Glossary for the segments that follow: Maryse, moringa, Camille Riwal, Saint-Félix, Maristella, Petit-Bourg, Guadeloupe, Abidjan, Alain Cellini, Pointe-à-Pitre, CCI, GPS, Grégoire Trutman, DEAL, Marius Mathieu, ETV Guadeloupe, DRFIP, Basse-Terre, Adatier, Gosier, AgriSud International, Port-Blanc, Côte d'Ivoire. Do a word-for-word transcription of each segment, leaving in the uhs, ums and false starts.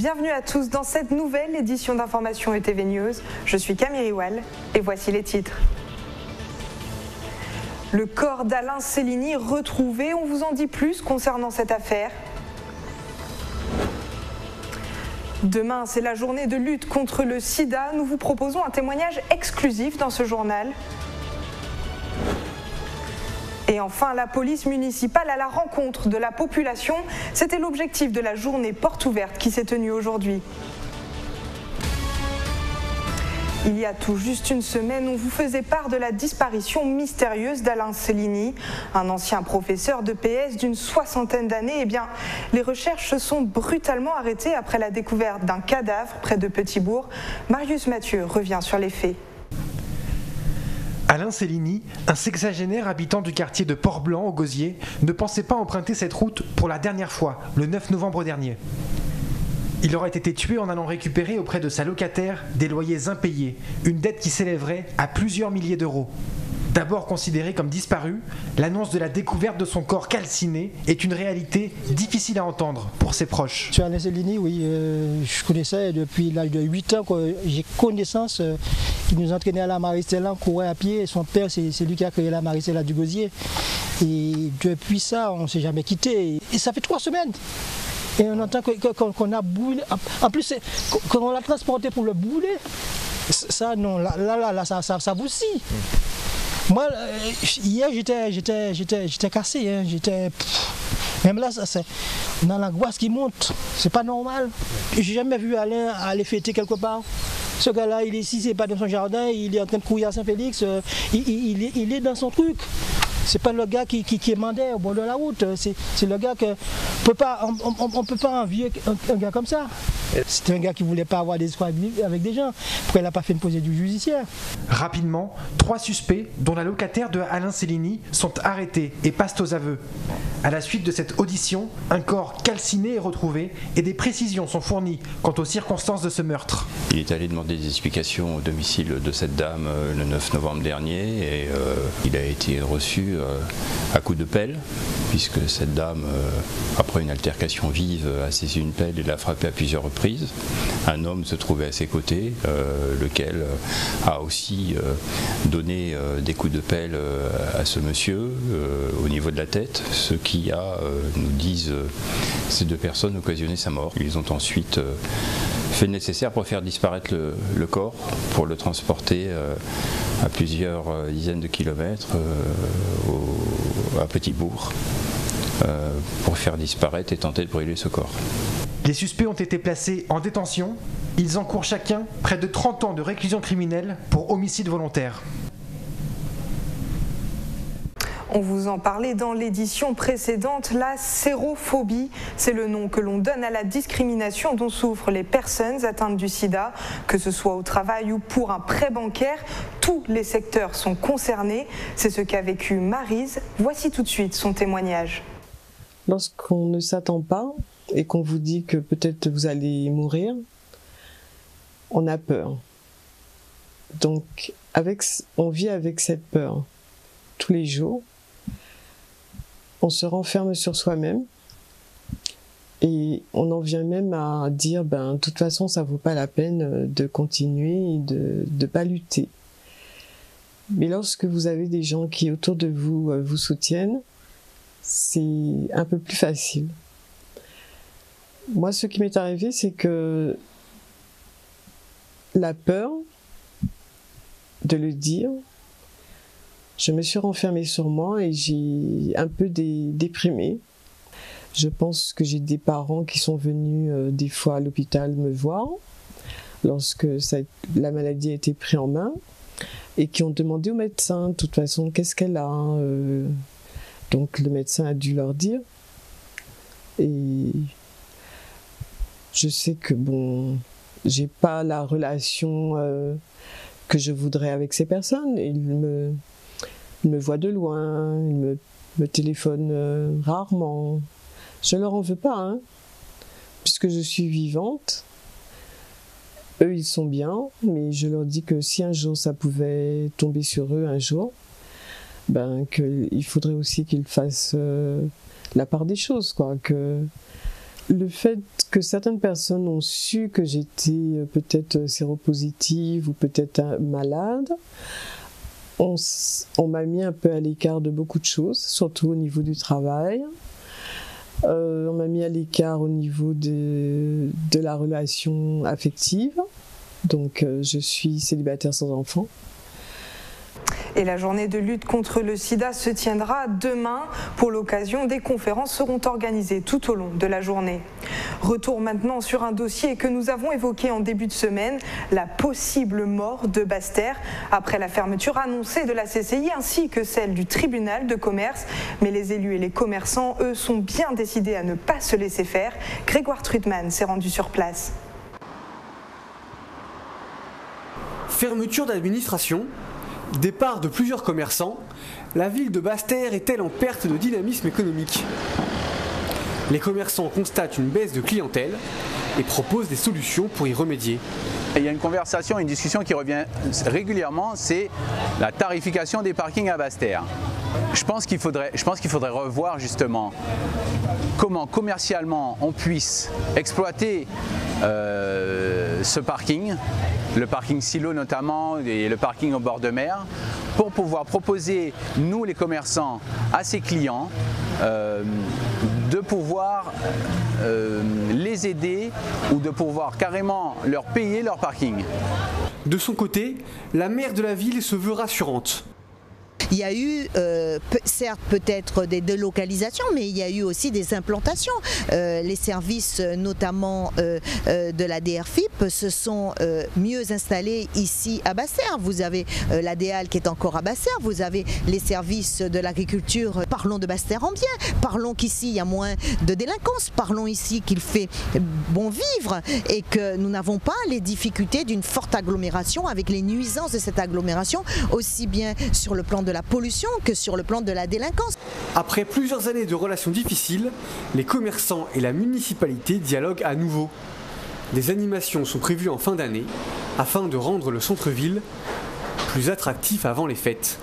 Bienvenue à tous dans cette nouvelle édition d'information E T V News. Je suis Camille Riwal et voici les titres. Le corps d'Alain Cellini retrouvé, on vous en dit plus concernant cette affaire. Demain, c'est la journée de lutte contre le sida. Nous vous proposons un témoignage exclusif dans ce journal. Et enfin, la police municipale à la rencontre de la population. C'était l'objectif de la journée porte ouverte qui s'est tenue aujourd'hui. Il y a tout juste une semaine, on vous faisait part de la disparition mystérieuse d'Alain Cellini, un ancien professeur de P S d'une soixantaine d'années. Eh bien, les recherches se sont brutalement arrêtées après la découverte d'un cadavre près de Petit-Bourg. Marius Mathieu revient sur les faits. Alain Cellini, un sexagénaire habitant du quartier de Port-Blanc au Gosier, ne pensait pas emprunter cette route pour la dernière fois, le neuf novembre dernier. Il aurait été tué en allant récupérer auprès de sa locataire des loyers impayés, une dette qui s'élèverait à plusieurs milliers d'euros. D'abord considéré comme disparu, l'annonce de la découverte de son corps calciné est une réalité difficile à entendre pour ses proches. Alain Cellini, oui, euh, je connaissais depuis l'âge de huit ans, j'ai connaissance. Euh, Il nous entraînait à la Maristella, on courait à pied. Son père, c'est lui qui a créé la Maristella du Gosier. Et depuis ça, on ne s'est jamais quitté. Et ça fait trois semaines. Et on entend qu'on a brûlé. En plus, quand on l'a transporté pour le brûler, ça, non, là, là, là, ça, ça, ça vous scie. Moi, hier, j'étais cassé. Hein, j'étais... Même là, c'est dans l'angoisse qui monte. C'est pas normal. J'ai jamais vu Alain aller fêter quelque part. Ce gars-là, il est ici, c'est pas dans son jardin, il est en train de courir à Saint-Félix, euh, il, il, il, il est dans son truc. C'est pas le gars qui, qui, qui est mandé au bord de la route, c'est le gars que peut pas, on ne peut pas envier un, un gars comme ça. C'était un gars qui ne voulait pas avoir des histoires avec des gens, pourquoi il n'a pas fait une posée du judiciaire. Rapidement, trois suspects, dont la locataire de Alain Cellini, sont arrêtés et passent aux aveux. À la suite de cette audition, un corps calciné est retrouvé et des précisions sont fournies quant aux circonstances de ce meurtre. Il est allé demander des explications au domicile de cette dame le neuf novembre dernier et euh, il a été reçu euh, à coups de pelle, puisque cette dame, euh, après une altercation vive, a saisi une pelle et l'a frappée à plusieurs reprises. Un homme se trouvait à ses côtés, euh, lequel a aussi euh, donné euh, des coups de pelle euh, à ce monsieur euh, au niveau de la tête, ce qui qui a, euh, nous disent euh, ces deux personnes, occasionné sa mort. Ils ont ensuite euh, fait le nécessaire pour faire disparaître le, le corps, pour le transporter euh, à plusieurs euh, dizaines de kilomètres euh, au, à Petit-Bourg, euh, pour faire disparaître et tenter de brûler ce corps. Les suspects ont été placés en détention. Ils encourent chacun près de trente ans de réclusion criminelle pour homicide volontaire. On vous en parlait dans l'édition précédente, la sérophobie. C'est le nom que l'on donne à la discrimination dont souffrent les personnes atteintes du sida, que ce soit au travail ou pour un prêt bancaire. Tous les secteurs sont concernés. C'est ce qu'a vécu Maryse. Voici tout de suite son témoignage. Lorsqu'on ne s'attend pas et qu'on vous dit que peut-être vous allez mourir, on a peur. Donc avec, on vit avec cette peur tous les jours. On se renferme sur soi-même et on en vient même à dire, ben, de toute façon, ça vaut pas la peine de continuer, de ne pas lutter. Mais lorsque vous avez des gens qui autour de vous vous soutiennent, c'est un peu plus facile. Moi, ce qui m'est arrivé, c'est que la peur de le dire, je me suis renfermée sur moi et j'ai un peu dé déprimée. Je pense que j'ai des parents qui sont venus euh, des fois à l'hôpital me voir lorsque ça, la maladie a été prise en main et qui ont demandé au médecin, de toute façon, qu'est-ce qu'elle a euh, donc le médecin a dû leur dire. Et je sais que, bon, j'ai pas la relation euh, que je voudrais avec ces personnes. Ils me... Ils me voient de loin, ils me, me téléphonent euh, rarement. Je leur en veux pas, hein, puisque je suis vivante. Eux, ils sont bien, mais je leur dis que si un jour ça pouvait tomber sur eux, un jour, ben, que il faudrait aussi qu'ils fassent euh, la part des choses, quoi, que Le fait que certaines personnes ont su que j'étais peut-être séropositive ou peut-être malade, on, on m'a mis un peu à l'écart de beaucoup de choses, surtout au niveau du travail. Euh, on m'a mis à l'écart au niveau de, de la relation affective. Donc euh, je suis célibataire sans enfant. Et la journée de lutte contre le sida se tiendra demain. Pour l'occasion, des conférences seront organisées tout au long de la journée. Retour maintenant sur un dossier que nous avons évoqué en début de semaine, la possible mort de Basse-Terre après la fermeture annoncée de la C C I ainsi que celle du tribunal de commerce. Mais les élus et les commerçants, eux, sont bien décidés à ne pas se laisser faire. Grégoire Trutman s'est rendu sur place. Fermeture d'administration, départ de plusieurs commerçants, la ville de Basse-Terre est-elle en perte de dynamisme économique? Les commerçants constatent une baisse de clientèle et proposent des solutions pour y remédier. Il y a une conversation, une discussion qui revient régulièrement, c'est la tarification des parkings à Basse-Terre. Je pense qu'il faudrait, je pense qu'il faudrait revoir justement comment commercialement on puisse exploiter euh, ce parking, le parking silo notamment et le parking au bord de mer, pour pouvoir proposer, nous les commerçants, à ces clients euh, de pouvoir euh, les aider ou de pouvoir carrément leur payer leur parking. De son côté, la maire de la ville se veut rassurante. Il y a eu, euh, certes peut-être des délocalisations, mais il y a eu aussi des implantations. Euh, les services, notamment euh, euh, de la D R F I P, se sont euh, mieux installés ici à Basse-Terre. Vous avez euh, la D E A L qui est encore à Basse-Terre, vous avez les services de l'agriculture. Parlons de Basse-Terre en bien, parlons qu'ici il y a moins de délinquance, parlons ici qu'il fait bon vivre et que nous n'avons pas les difficultés d'une forte agglomération avec les nuisances de cette agglomération, aussi bien sur le plan de la la pollution que sur le plan de la délinquance. Après plusieurs années de relations difficiles, les commerçants et la municipalité dialoguent à nouveau. Des animations sont prévues en fin d'année afin de rendre le centre-ville plus attractif avant les fêtes.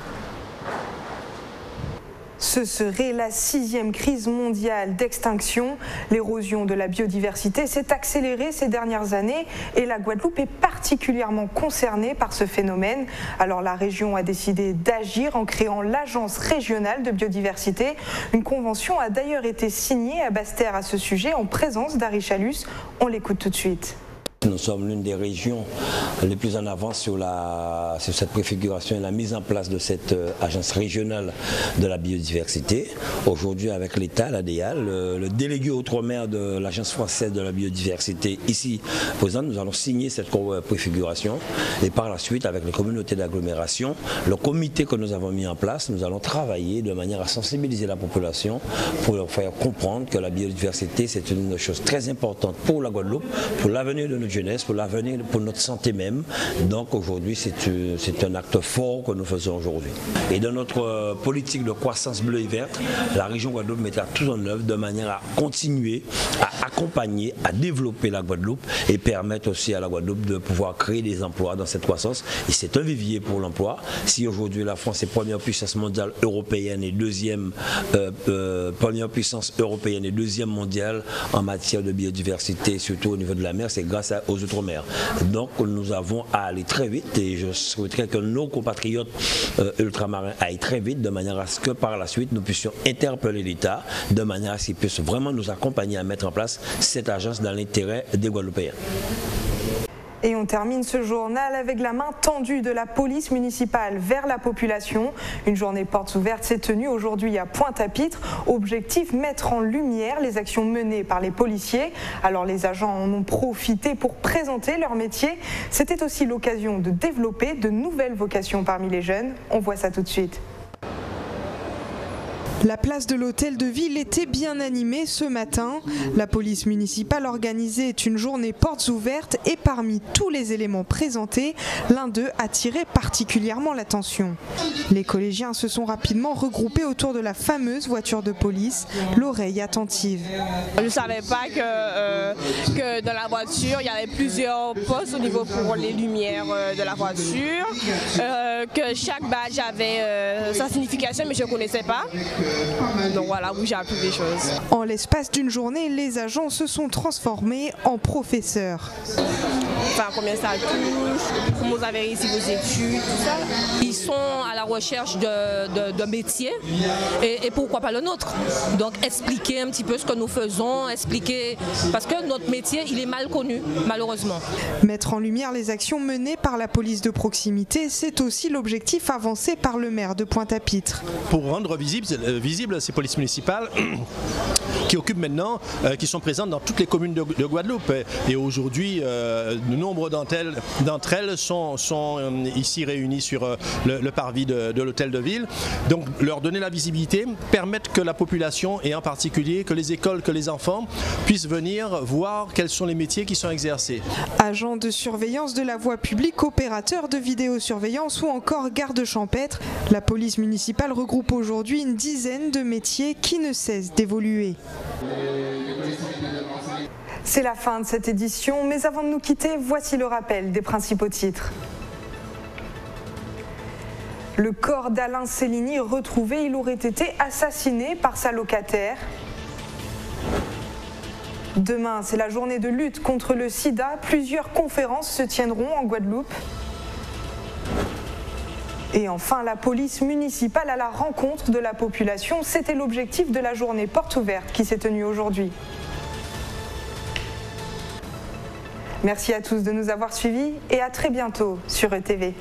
Ce serait la sixième crise mondiale d'extinction. L'érosion de la biodiversité s'est accélérée ces dernières années et la Guadeloupe est particulièrement concernée par ce phénomène. Alors la région a décidé d'agir en créant l'Agence régionale de biodiversité. Une convention a d'ailleurs été signée à Basse-Terre à ce sujet en présence d'Ari Chalus. On l'écoute tout de suite. Nous sommes l'une des régions les plus en avance sur, la, sur cette préfiguration et la mise en place de cette agence régionale de la biodiversité. Aujourd'hui, avec l'État, la D E A L, le, le délégué outre-mer de l'Agence française de la biodiversité ici présente, nous allons signer cette préfiguration et par la suite, avec les communautés d'agglomération, le comité que nous avons mis en place, nous allons travailler de manière à sensibiliser la population pour leur faire comprendre que la biodiversité, c'est une chose très importante pour la Guadeloupe, pour l'avenir de notre jeunesse, pour l'avenir, pour notre santé même. Donc aujourd'hui, c'est un acte fort que nous faisons aujourd'hui. Et dans notre politique de croissance bleue et verte, la région Guadeloupe mettra tout en œuvre de manière à continuer, à accompagner, à développer la Guadeloupe et permettre aussi à la Guadeloupe de pouvoir créer des emplois dans cette croissance. Et c'est un vivier pour l'emploi. Si aujourd'hui la France est première puissance mondiale européenne et deuxième euh, euh, première puissance européenne et deuxième mondiale en matière de biodiversité, surtout au niveau de la mer, c'est grâce à aux Outre-mer. Donc nous avons à aller très vite et je souhaiterais que nos compatriotes euh, ultramarins aillent très vite de manière à ce que par la suite nous puissions interpeller l'État de manière à ce qu'il puisse vraiment nous accompagner à mettre en place cette agence dans l'intérêt des Guadeloupéens. Et on termine ce journal avec la main tendue de la police municipale vers la population. Une journée portes ouvertes s'est tenue aujourd'hui à Pointe-à-Pitre. Objectif, mettre en lumière les actions menées par les policiers. Alors les agents en ont profité pour présenter leur métier. C'était aussi l'occasion de développer de nouvelles vocations parmi les jeunes. On voit ça tout de suite. La place de l'hôtel de ville était bien animée ce matin. La police municipale organisait une journée portes ouvertes et parmi tous les éléments présentés, l'un d'eux attirait particulièrement l'attention. Les collégiens se sont rapidement regroupés autour de la fameuse voiture de police, l'oreille attentive. Je ne savais pas que, euh, que dans la voiture, il y avait plusieurs postes au niveau pour les lumières de la voiture, euh, que chaque badge avait euh, sa signification, mais je ne connaissais pas. Donc voilà où j'ai appris des choses. En l'espace d'une journée, les agents se sont transformés en professeurs. Enfin, combien ça touche, comment vous avez réussi vos études, tout ça. Ils sont à la recherche de, de, de métiers et, et pourquoi pas le nôtre. Donc expliquer un petit peu ce que nous faisons, expliquer, parce que notre métier il est mal connu malheureusement. Mettre en lumière les actions menées par la police de proximité, c'est aussi l'objectif avancé par le maire de Pointe-à-Pitre. Pour rendre visible, visible ces polices municipales qui occupent maintenant, euh, qui sont présentes dans toutes les communes de, de Guadeloupe. Et aujourd'hui, euh, nombre d'entre elles sont, sont ici réunies sur le, le parvis de, de l'hôtel de ville. Donc leur donner la visibilité, permettre que la population et en particulier que les écoles, que les enfants puissent venir voir quels sont les métiers qui sont exercés. Agents de surveillance de la voie publique, opérateurs de vidéosurveillance ou encore gardes champêtres, la police municipale regroupe aujourd'hui une dizaine de métiers qui ne cessent d'évoluer. C'est la fin de cette édition, mais avant de nous quitter, voici le rappel des principaux titres. Le corps d'Alain Cellini retrouvé, il aurait été assassiné par sa locataire. Demain, c'est la journée de lutte contre le sida. Plusieurs conférences se tiendront en Guadeloupe. Et enfin, la police municipale à la rencontre de la population. C'était l'objectif de la journée porte ouverte qui s'est tenue aujourd'hui. Merci à tous de nous avoir suivis et à très bientôt sur E T V.